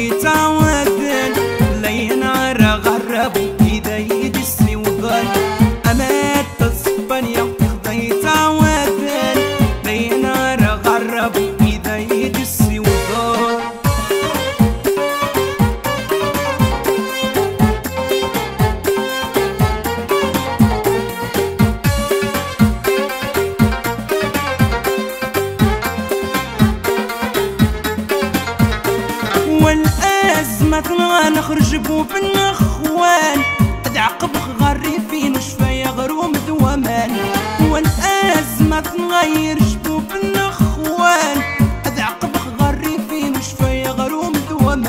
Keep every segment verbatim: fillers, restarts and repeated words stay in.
يتعوذن لين عرى غرب إذا يدسني وغل أمات تصبن يقضي يتعوذن لين عرى غرب إذا يدسني وغل نخرج بوب النخوان تعقب غري فين شفايا غروم دومان والازمه تغير جبوب النخوان تعقب غري فين شفايا غروم دومان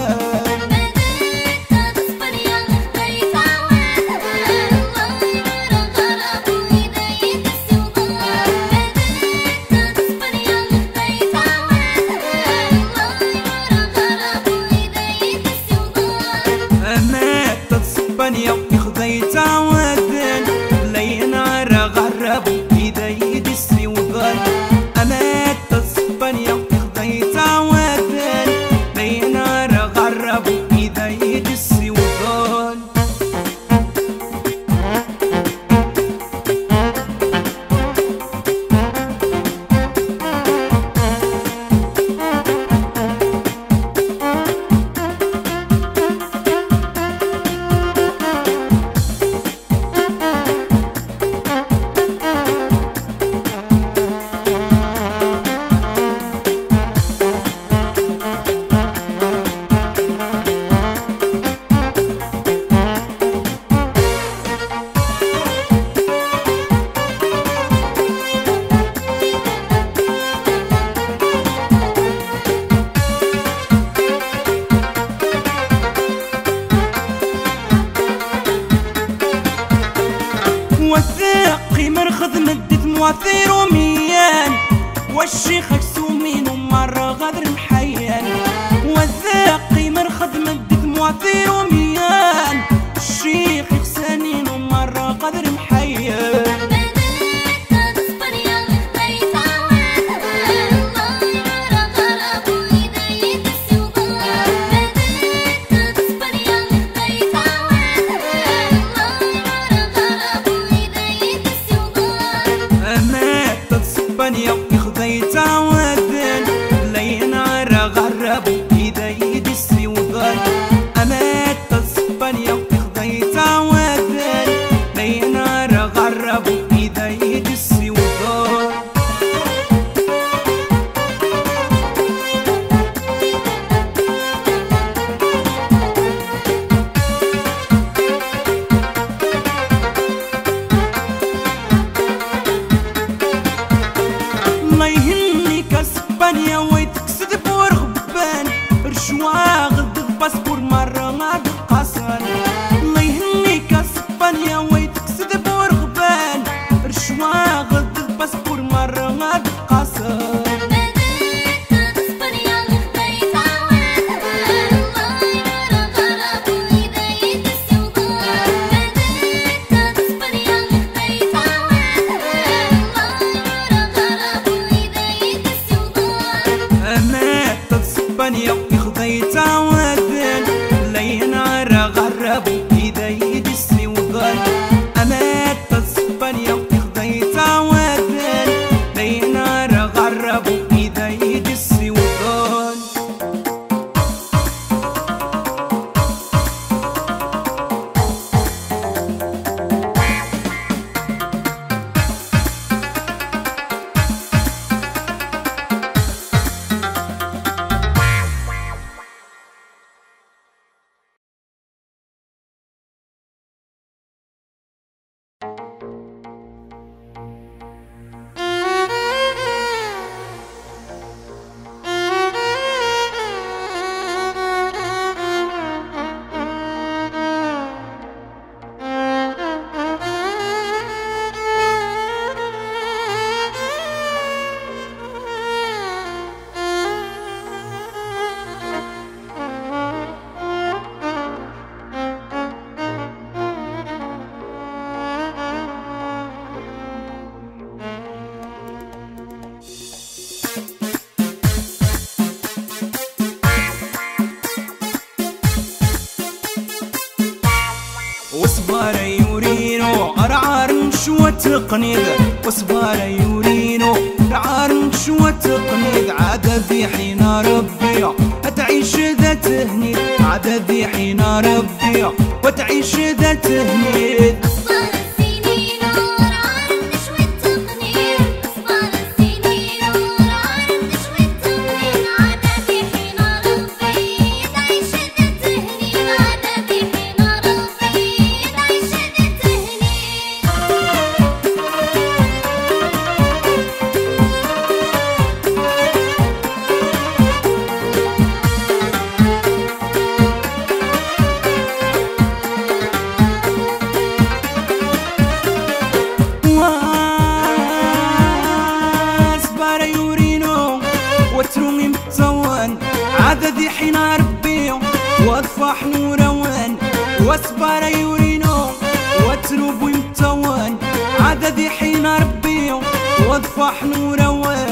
وثاقي مرخذ مدت مواثير وميان والشيخ كسومين ومرة غدر محيان وثاقي مرخذ مدت مواثير وميان الشيخ خسانين ومرة غدر محيان تقنيد وصبارة يورينو العار نشوى تقنيد عاد ذي حين ربي وتعيش ذا تهنيد عاد ذي حين ربي وتعيش ذا تهنيد عددي حين ربي واطفح نوروان واصبر يورينو واتروب ومتوان عددي حين ربي واطفح نوروان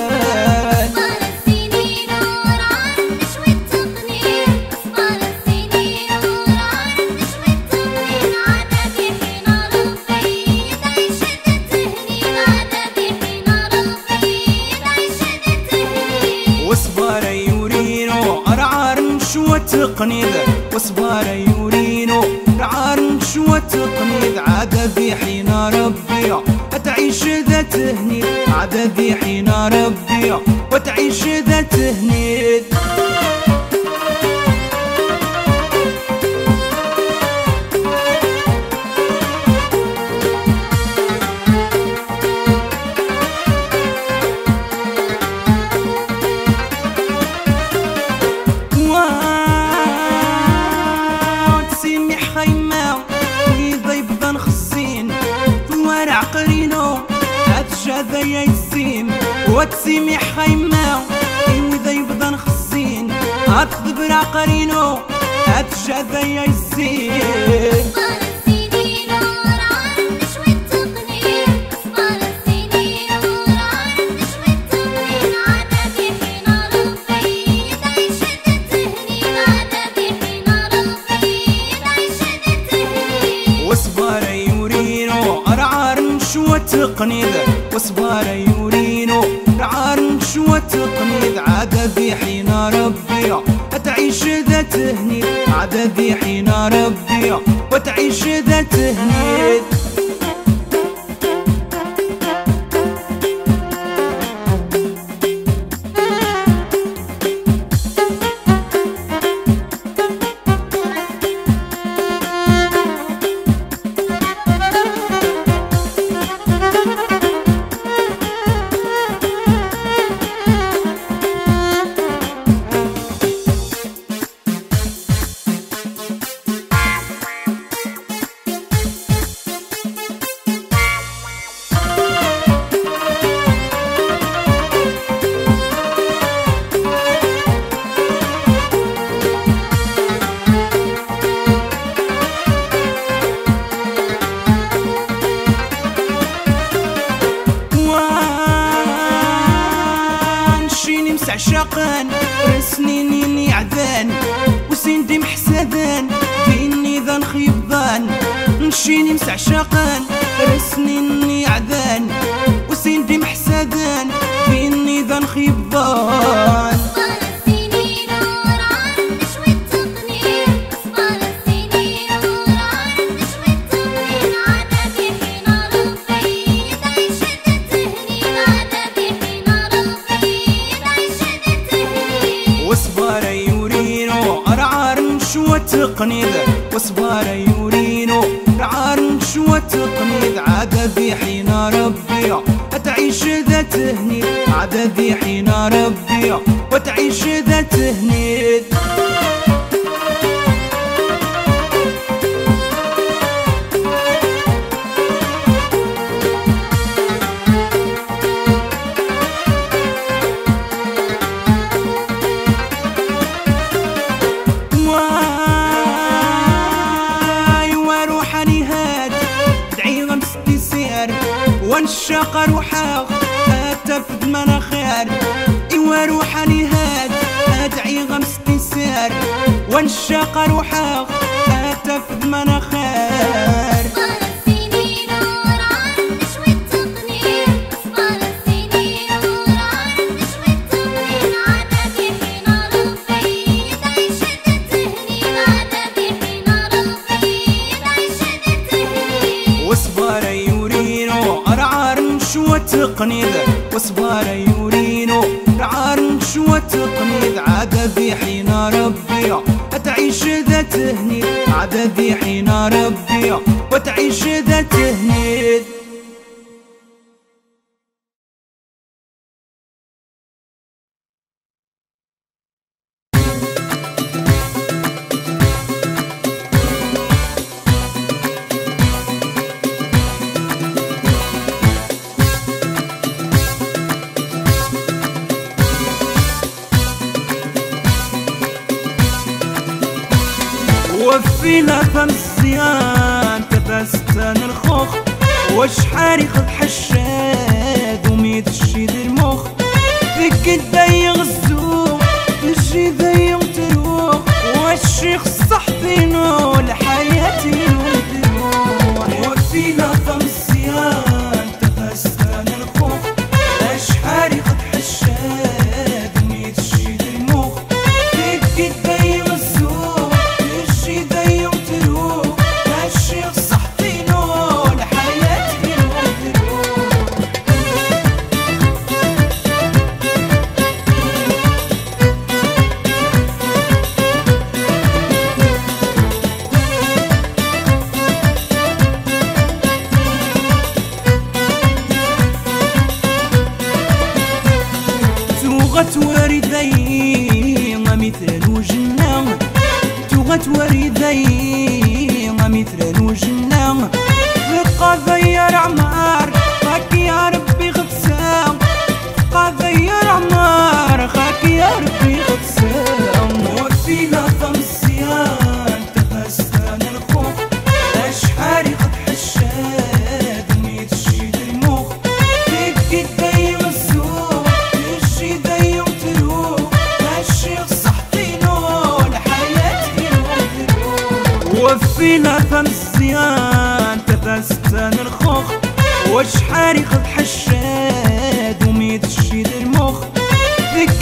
تقنيد وصبارة يورينو العار نشوى تقنيد عاد ذي حين ربي وتعيش ذا تهنيد عاد ذي حين ربي وتعيش ذا تهنيد هذايا يسيم واتسيمي حيماو إذا يبدا نخزين هاتخذبرا قرينو هاتش هذايا يسيم تقنيد وصبارة يورينو العار نشوى تقنيد عاد ذي حين ربي وتعيش ذا تهنيد عاد ذي حين ربي وتعيش ذا تهنيد عشاقان سنيني عذان وسندي محسدان فيني ذا خيبان نشيني مسعشاقان سنيني عذان وسندي محسدان فيني ذا خيبان تقنيد وصبارة يورينو العار نشوى تقنيد عاد ذي حين ربي وتعيش ذا تهنيد عاد ذي حين ربي وتعيش ذا تهنيد ونشاق روحا اتفد منا خير ايوا روحا لهاد ادعي غمس تسار ونشاق روحا اتفد منا خير تقنيد وصبار يورينو رعارن شو تقنيد عددي حين ربي أتعيش ذا تهنيد عددي حين ربي وتعيش ذا تهنيد. وفينا فمسيان تبستان الخوخ وش حارق بحشاد وميت الشيد المخ فيك تضيق الزوق نجي ضيق تروح والشيخ صحفي نول حياتي نول. وفينا فمسيان تبستان الخوخ وش حارق بحشاد وميت الشيد المخ فيك تضيق توغتوري دايما مثل وجنان توغتوري دايما مثل وجنان بقى غير عمار خاك يا ربي غبسام بقى غير عمار خاك يا ربي غبسام. وفينا فمسيان تبستان الخوخ اش حارق بحشاد ميت شيد المخ فيك تدايم وفينا فمسيان تبستان الخوخ وش حارق بحشاد وميت الشيد المخ فيك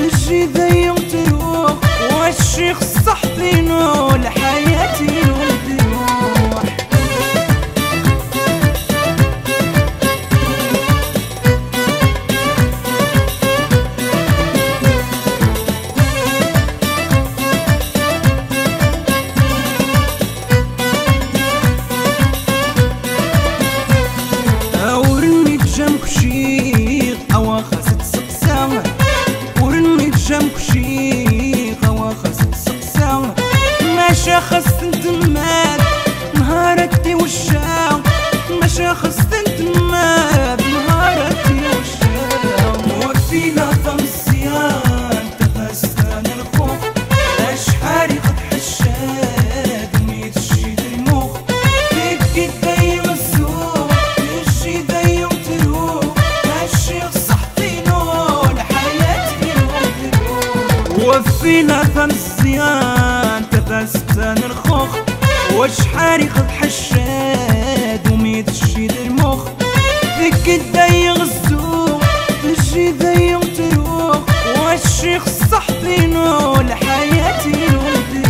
نجي ضيق تروح والشيخ صحفي نول حياتي نول تروح. وفينا فمسيان تبستان الخوخ وش حارق بحشاد وميت الشيد المخ فيك تضيق السوق نجي ضيق تروح والشيخ صحفي نول حياتي نول تروح.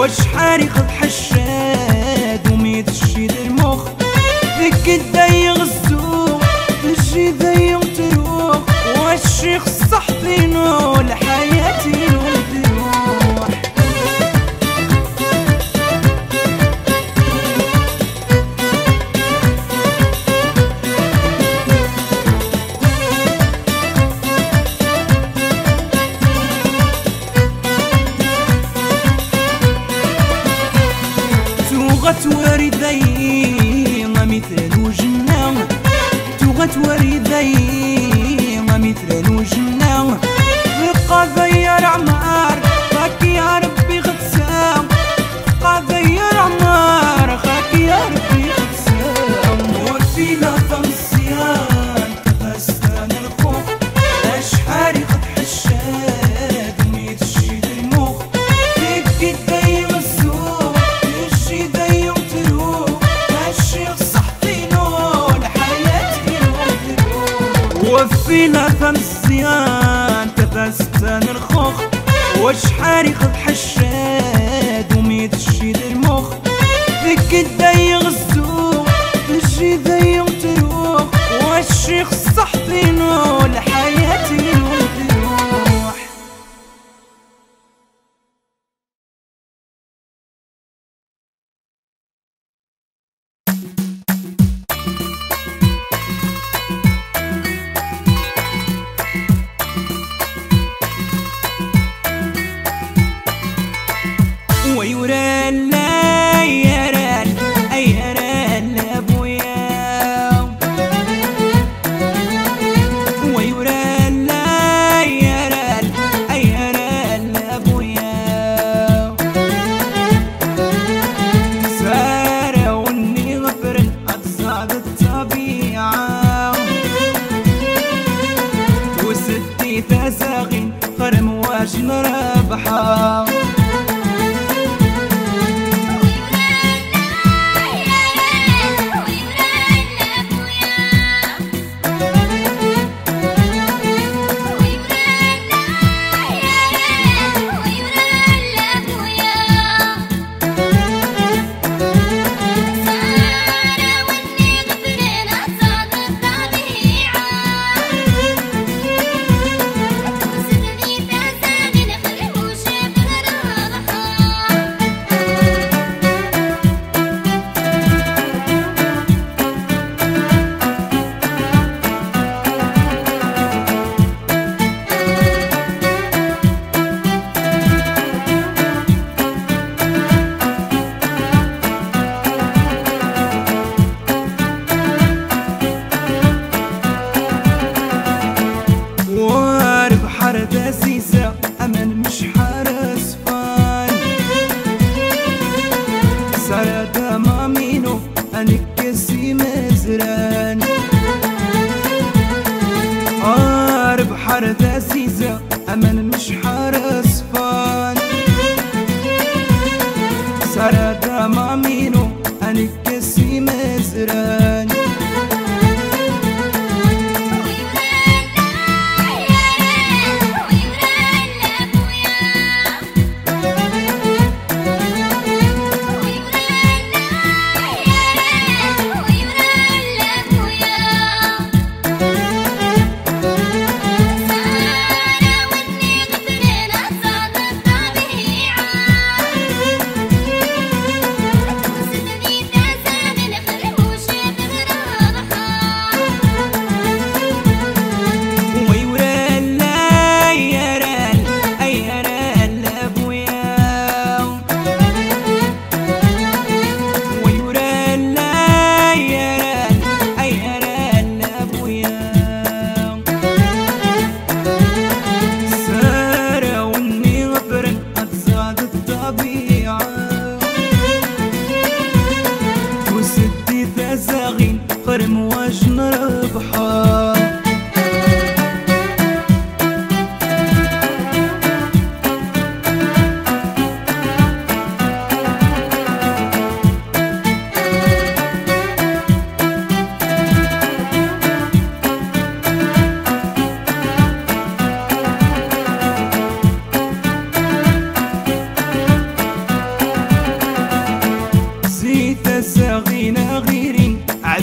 واش حارق بحشاد وميد الشيد المخ ذك الدايغ الزوق الجي دايغ تروح واش الشيخ الصح بينو لحياتي وتروح توغتوري دايما مثل وجنا توغتوري دايما مثل وجنا بقى غير عمار خاك يا ربي غتسام بقى غير عمار خاك يا ربي غتسام وفينا فمسيان غسان الخوف اش حارق تحشاد ميت الشيد المخ فيك دايما الزوق الشي دايما تروح الشيخ صح فينون حياتي نغدرو وفينا فمسيان تغسان الخوخ واش حارق بحشاد وميت الشيد المخ ذك الدايغ الزوق الجي دايغ تروح واش الشيخ الصح بينو لحياتي وتروح.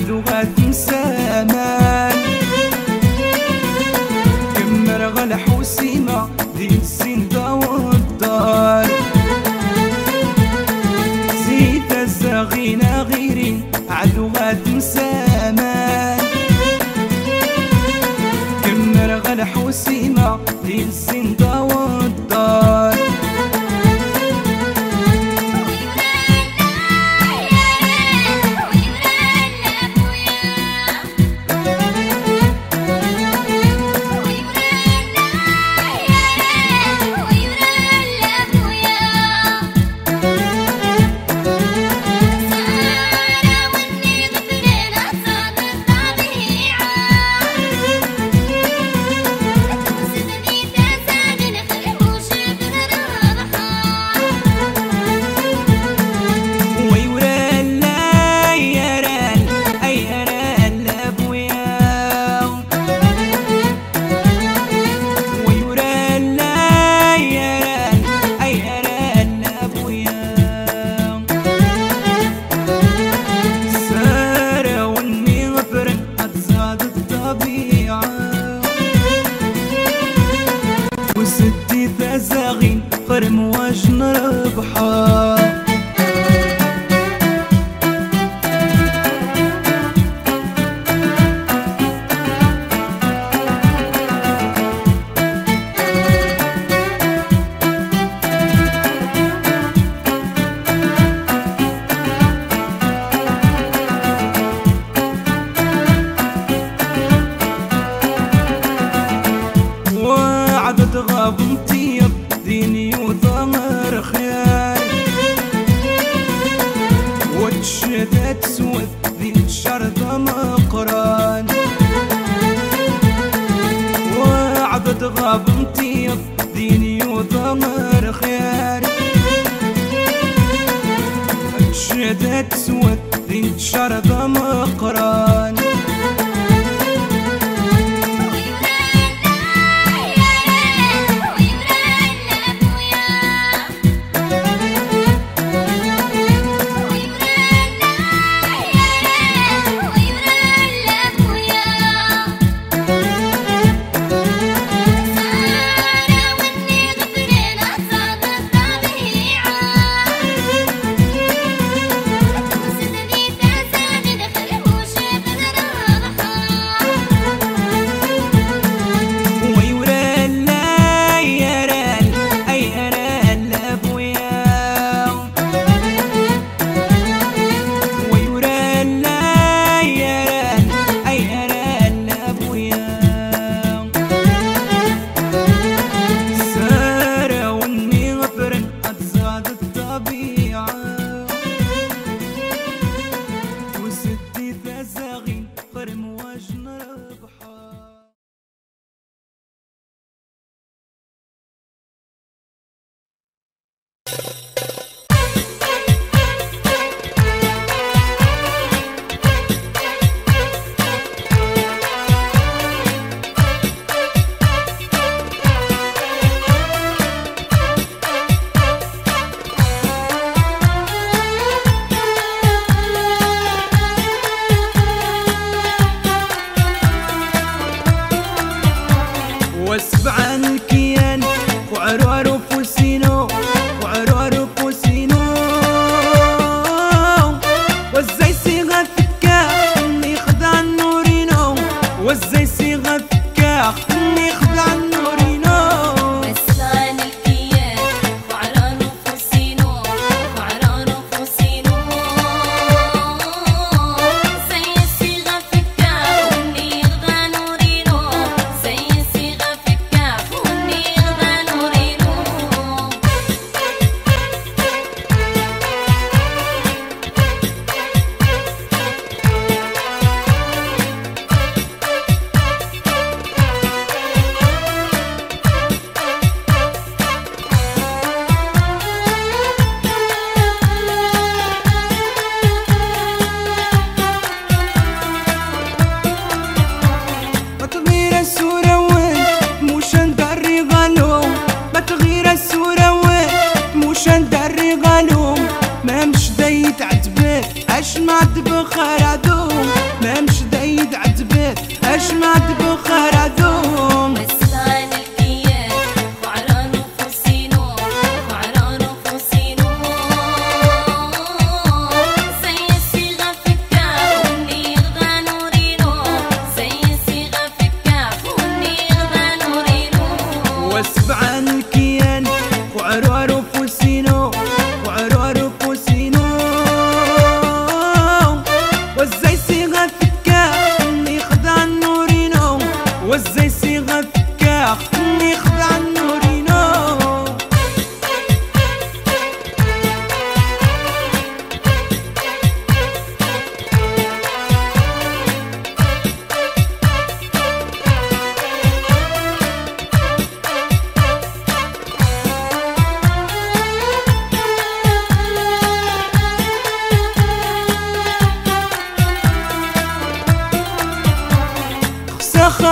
لغة زمان كمر غلا حسينة دي السن والدار زيت الزغينة غيري عدوغة زمان كمر غلا حسينة دي السن والدار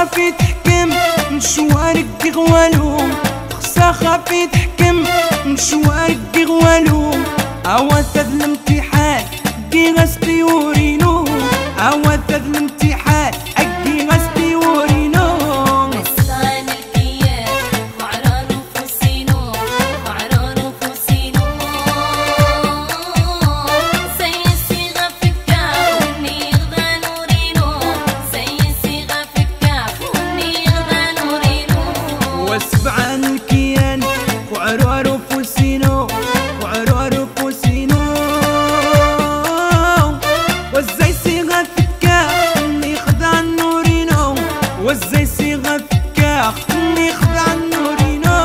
خافي تحكم مشوارك تغوالو، خصا خافي تحكم مشوارك تغوالو، أوا تاد الامتحان كي غاس تيورينو، أوا تاد الامتحان كي غاس تيورينو، مسخان الكياس وعران وفوسينو، وعران وفوسينو، سيسي غافكا وني غدا نورينو، سيسي غافكا وني غدا نورينو، وسبعان الكيان وعران وفوسينو، وعران وزي صيغة فكاخ نخضع نورينو،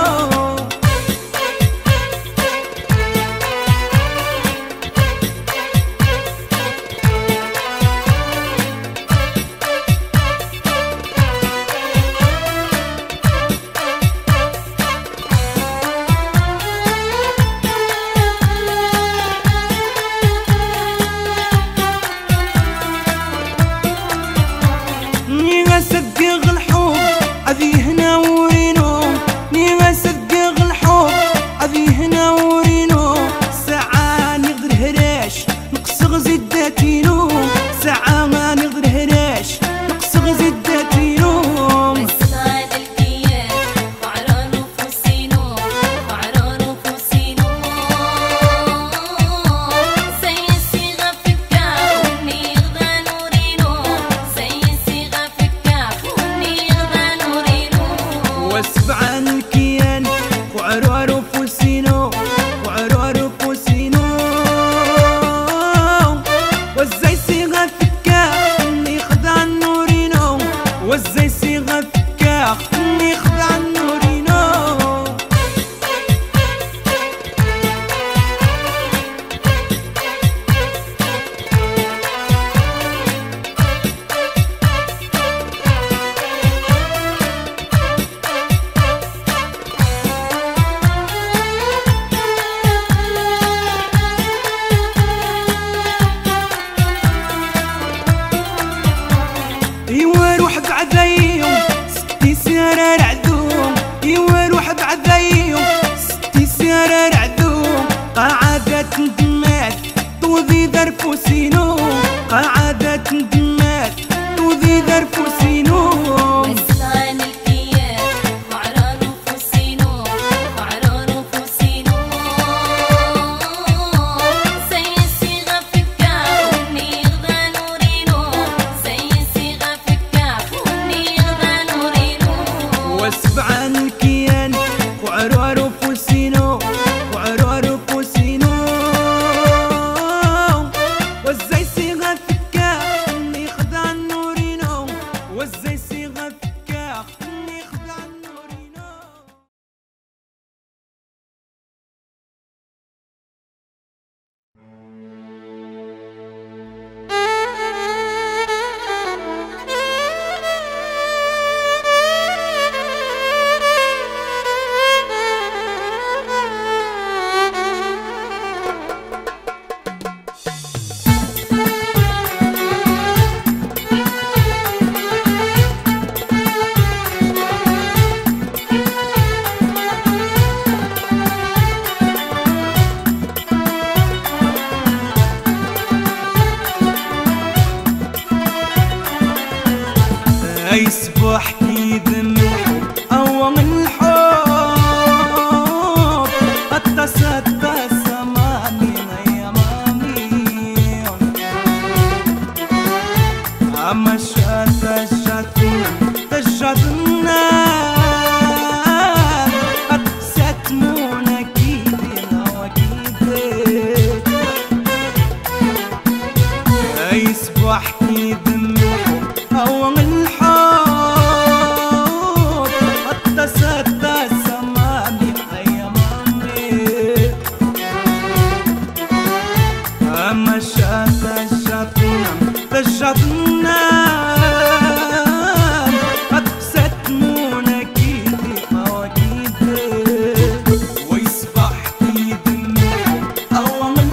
صدق الحب أذي هنا ورينو، نيما صدق الحب أذي هنا ورينو، ساعة نقدر هراش نقصغ زداتينو، ساعة ما نقدر هراش نقصغ زداتينو، مسخان الكياس وعران وفوسينو، وعران وفوسينو، سيسي غفكا وني غدا نورينو، سيسي غفكا وسبعان الكيان وعرار وفوسينو، وعرار وفوسينو، وزي صيغة فكا خلني خضع نورينو، وزي صيغة فكا خلني خضع نورينو، ايوا روح بعديهم ستي سرار عدوم، ايوا روح بعديهم ستي سرار عدوم، قاعدة ندمات توذي دار فوسينو، قاعدة ندمات توذي دار فوسينو، مسخان الكياس وعران وفوسينو، وعران وفوسينو، سيسي غفكا وني غدا نورينو، وسبعان الكيان وعرار وفوسينو، وعرار وفوسينو، وزي صيغة فكا خلني خضع نورينو، وزي صيغة فكا خلني خضع نورينو. أي صباح كي ذنحو أو من الحب أتصدى سماني يا مامي، أما شات جاتنا تجاتنا أتصدى مونا كيدنا وكيدك، أي صباح كي ذنحو أو من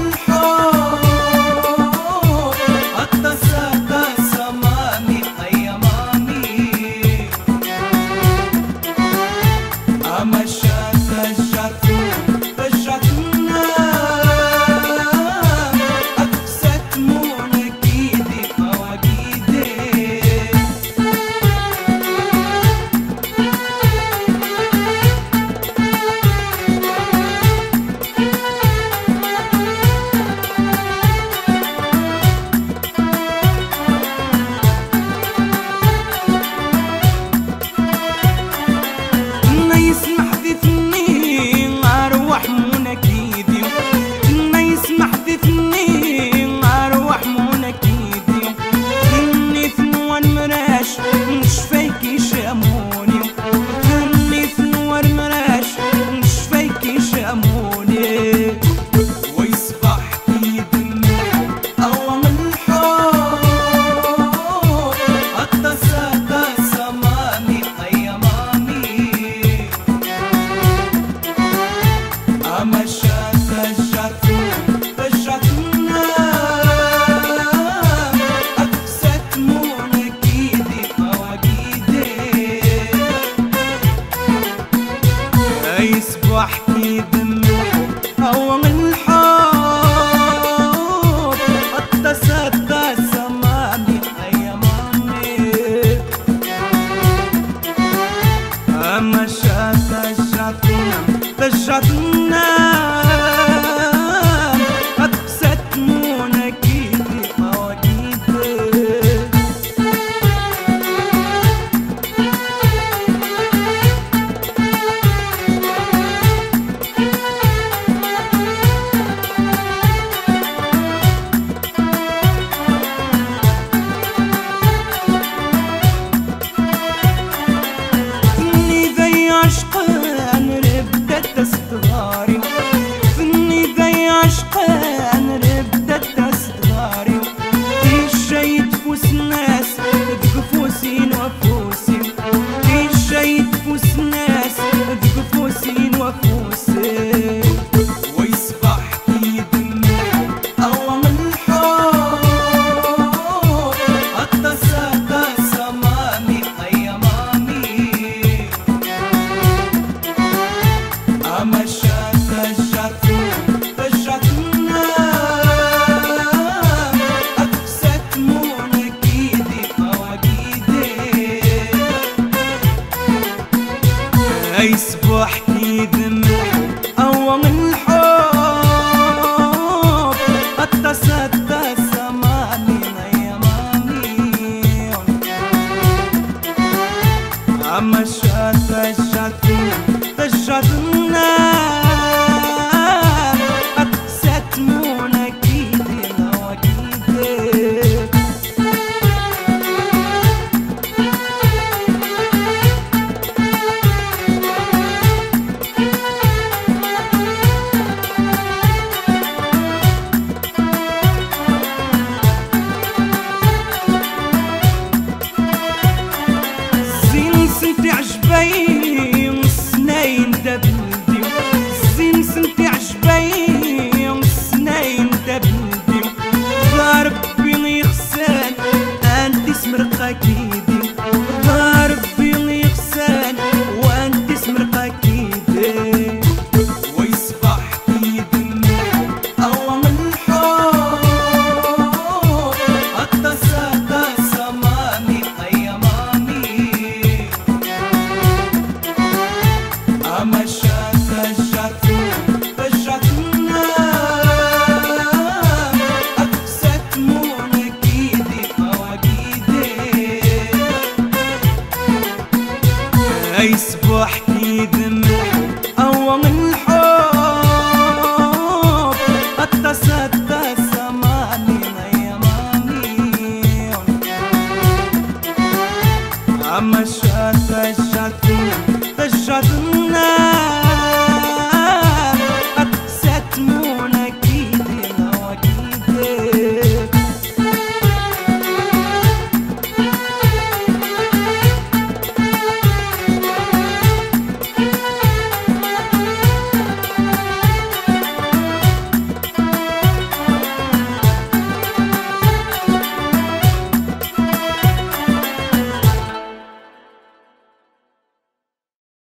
I'm a shot,